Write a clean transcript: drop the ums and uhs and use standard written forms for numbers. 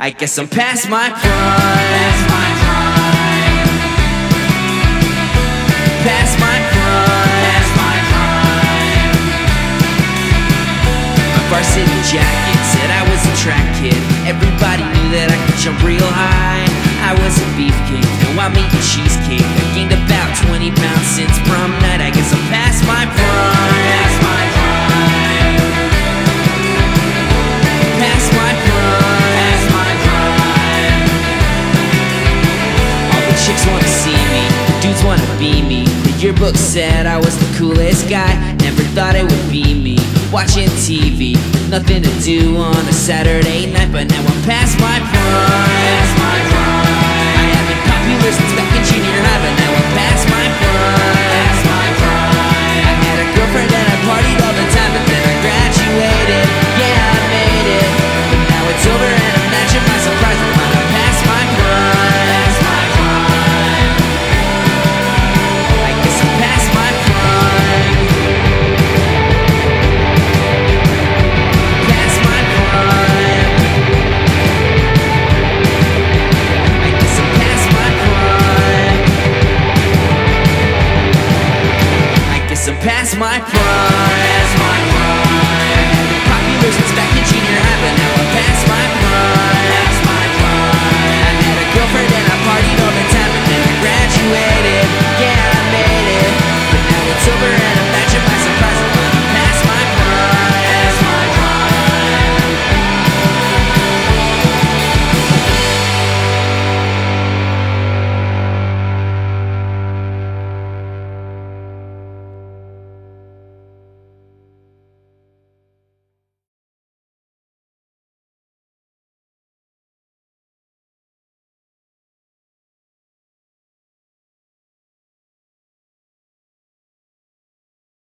I guess I'm past my prime. Past my prime. My varsity jacket said I was a track kid. Everybody knew that I could jump real high. I was a beefcake, now I'm eating cheesecake. I gained about 20 pounds since prom night. I guess I'm past my prime. Past my prime. Past my prime. Past my prime. All the chicks wanna see me, the dudes wanna be me. The yearbook said I was the coolest guy. Never thought it would be me. Watching TV, nothing to do on a Saturday night. But now I'm past my prime. Past my prime. I have been popular since back in junior high, but now I'm past my prime. Past my prime. I had a girlfriend and I partied all the time, but then I graduated. Yeah, I made it. But now it's over and imagine my surprise when I'm past my prime. Past my prime.